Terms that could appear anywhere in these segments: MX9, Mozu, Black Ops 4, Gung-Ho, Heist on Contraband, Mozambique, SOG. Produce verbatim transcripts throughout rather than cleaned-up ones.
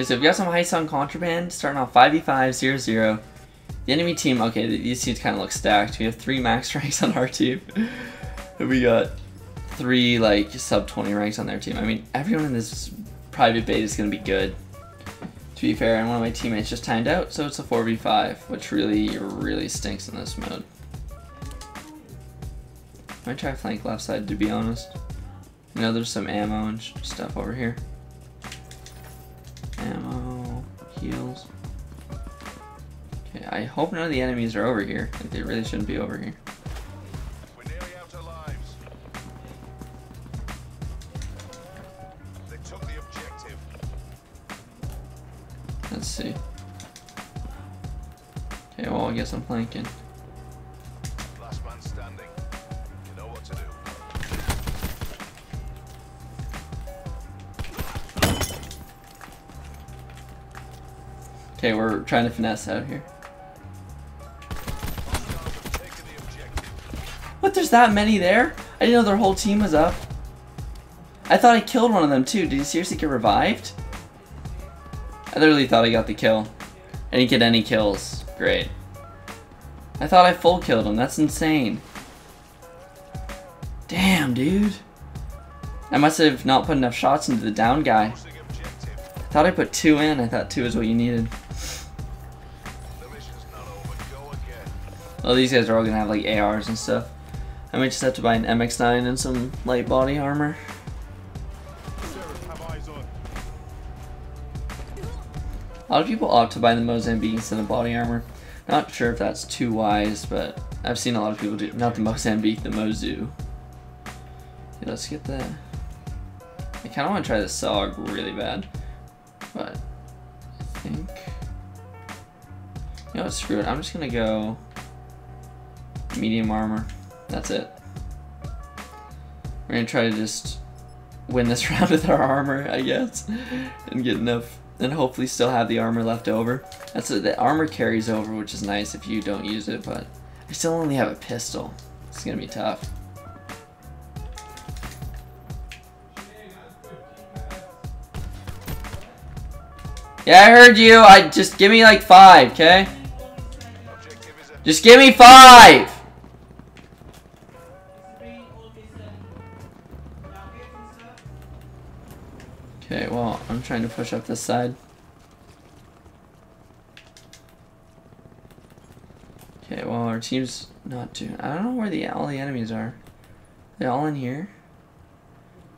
Okay, so if you got some Heist on Contraband, starting off five v five, zero zero. The enemy team, okay, these teams kind of look stacked. We have three max ranks on our team. And we got three, like, sub twenty ranks on their team. I mean, everyone in this private beta is going to be good. To be fair, and one of my teammates just timed out, so it's a four v five, which really, really stinks in this mode. I might try flank left side, to be honest. You know, there's some ammo and stuff over here. Ammo, heals. Okay, I hope none of the enemies are over here. Like, they really shouldn't be over here. We're nearly out of lives. They took the objective. Let's see. Okay, well, I guess I'm flanking. Last man standing. You know what to do. Okay, we're trying to finesse out here. What, there's that many there? I didn't know their whole team was up. I thought I killed one of them too. Did he seriously get revived? I literally thought I got the kill. I didn't get any kills. Great. I thought I full killed him. That's insane. Damn, dude. I must have not put enough shots into the down guy. I thought I put two in. I thought two is what you needed. Well, these guys are all gonna have like A Rs and stuff. I might just have to buy an M X nine and some light body armor. A lot of people opt to buy the Mozambique instead of body armor. Not sure if that's too wise, but I've seen a lot of people do. Not the Mozambique, the Mozu. Okay, let's get that. I kind of want to try the S O G really bad, but I think. You know what, screw it. I'm just gonna go medium armor. That's it. We're gonna try to just win this round with our armor, I guess, and get enough, and hopefully still have the armor left over. That's it. The armor carries over, which is nice if you don't use it, but I still only have a pistol. It's gonna be tough. Yeah, I heard you. I just give me like five, okay? Just give me five. Okay, well, I'm trying to push up this side. Okay, well, our team's not doing. I don't know where the all the enemies are. They're all in here.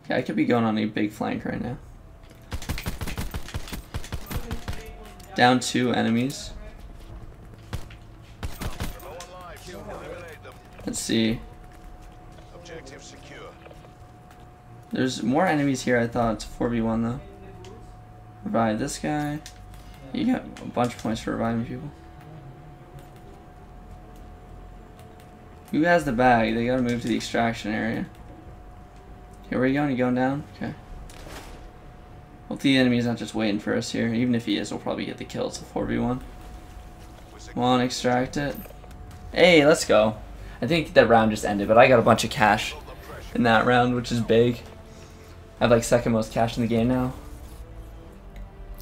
Okay, I could be going on a big flank right now. Down two enemies. Let's see. Objective secure. There's more enemies here. I thought it's four v one though. Revive this guy. You got a bunch of points for reviving people. Who has the bag? They gotta move to the extraction area. Okay, where are you going? You going down? Okay. Hope the enemy's not just waiting for us here. Even if he is, we'll probably get the kill. It's a four v one. Come on, extract it. Hey, let's go. I think that round just ended, but I got a bunch of cash in that round, which is big. I have like second most cash in the game now.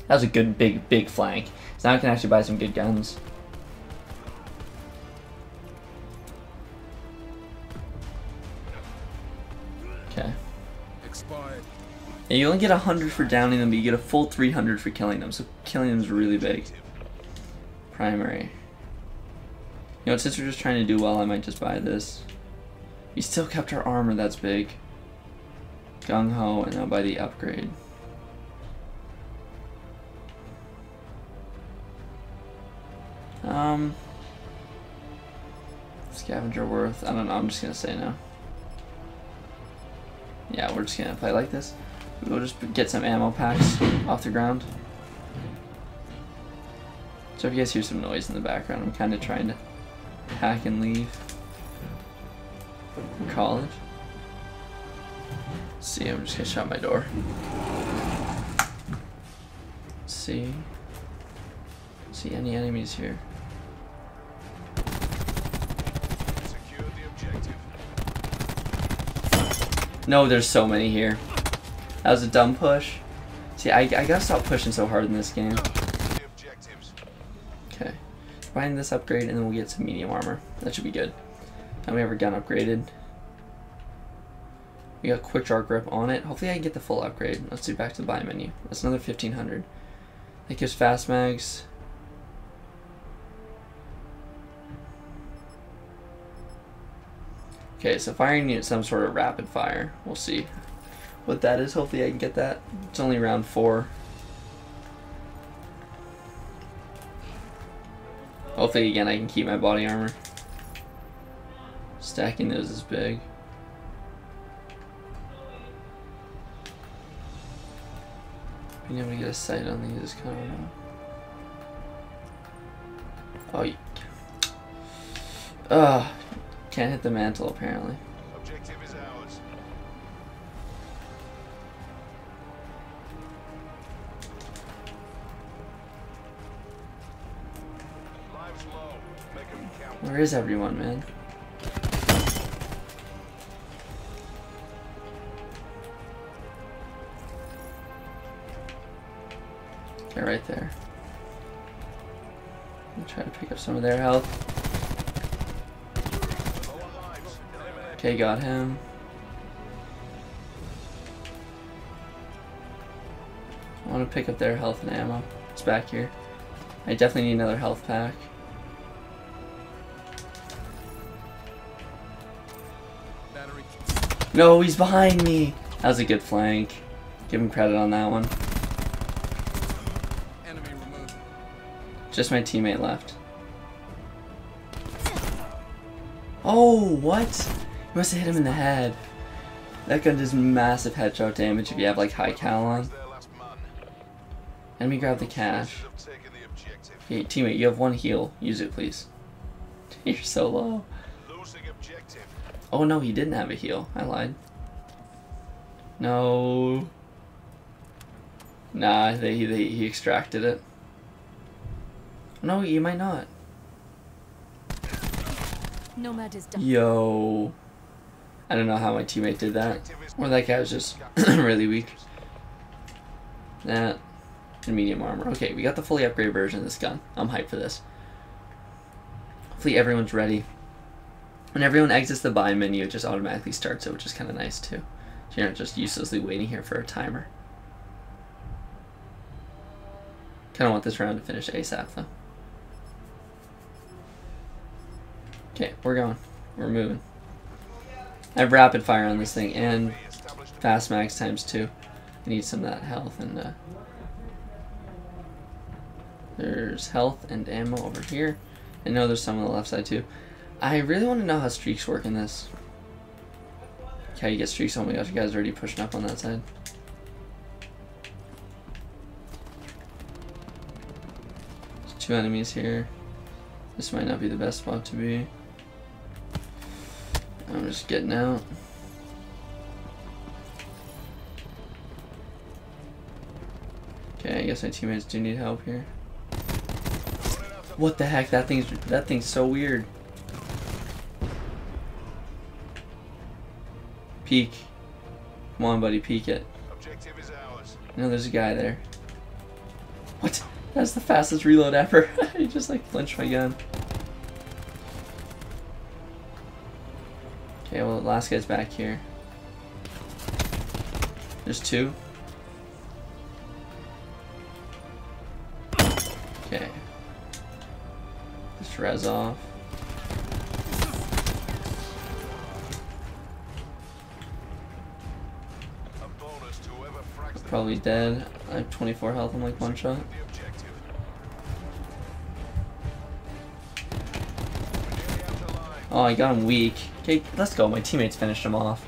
That was a good, big, big flank. So now I can actually buy some good guns. Okay. Yeah, you only get one hundred for downing them, but you get a full three hundred for killing them, so killing them is really big. Primary. You know, since we're just trying to do well, I might just buy this. We still kept our armor, that's big. Gung-Ho, and I'll buy the upgrade. Um, Scavenger worth, I don't know, I'm just gonna say no. Yeah, we're just gonna play like this. We'll just get some ammo packs off the ground. So if you guys hear some noise in the background, I'm kind of trying to pack and leave for college. Let's see, I'm just gonna shut my door. Let's see, see any enemies here? Secure the objective. No, there's so many here. That was a dumb push. See, I, I gotta stop pushing so hard in this game. Okay. Find this upgrade and then we'll get some medium armor. That should be good. Now we have our gun upgraded. We got quick draw grip on it. Hopefully I can get the full upgrade. Let's do back to the buy menu. That's another fifteen hundred. That gives fast mags. Okay, so firing unit some sort of rapid fire. We'll see what that is. Hopefully I can get that. It's only round four. Hopefully again I can keep my body armor. Stacking those is big. Being able to get a sight on these is kind of wrong. Oh, you Ugh. Can't hit the mantle apparently. Objective is ours. Lives low. Make them count. Where is everyone, man? They're right there. I'm gonna try to pick up some of their health. Okay, got him. I want to pick up their health and ammo. It's back here. I definitely need another health pack. Battery. No, he's behind me! That was a good flank. Give him credit on that one. Enemy removed. Just my teammate left. Oh, what? You must have hit him in the head. That gun does massive headshot damage if you have like high cal on. Enemy grab the cash. Hey, teammate, you have one heal. Use it, please. You're so low. Oh no, he didn't have a heal. I lied. No. Nah, they, they, he extracted it. No, you might not. Nomad is done. Yo. I don't know how my teammate did that. Or that guy was just really weak. That. And medium armor. Okay, we got the fully upgraded version of this gun. I'm hyped for this. Hopefully everyone's ready. When everyone exits the buy menu, it just automatically starts it, which is kind of nice too. So you're not just uselessly waiting here for a timer. Kind of want this round to finish ASAP though. Okay, we're going. We're moving. I have rapid fire on this thing and fast max times two. I need some of that health and uh, there's health and ammo over here. I know there's some on the left side too. I really want to know how streaks work in this. Okay, you get streaks. Oh my gosh, you guys are already pushing up on that side. There's two enemies here. This might not be the best spot to be. I'm just getting out. Okay, I guess my teammates do need help here. What the heck? That thing's that thing's so weird. Peek. Come on, buddy, peek it. Objective is ours. No, there's a guy there. What? That's the fastest reload ever. I just like flinched my gun. Okay, well, the last guy's back here. There's two. Okay. Just res off. I'm probably dead. I have twenty-four health. I'm like one shot. Oh, I got him weak. Okay, let's go. My teammates finished him off.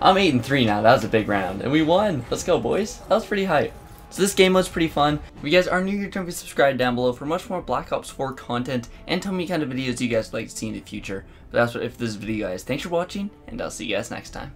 I'm eight and three now. That was a big round. And we won. Let's go, boys. That was pretty hype. So this game was pretty fun. If you guys are new here, don't forget to subscribe down below for much more Black Ops four content. And tell me what kind of videos you guys would like to see in the future. But that's what it is for this video, guys. Thanks for watching, and I'll see you guys next time.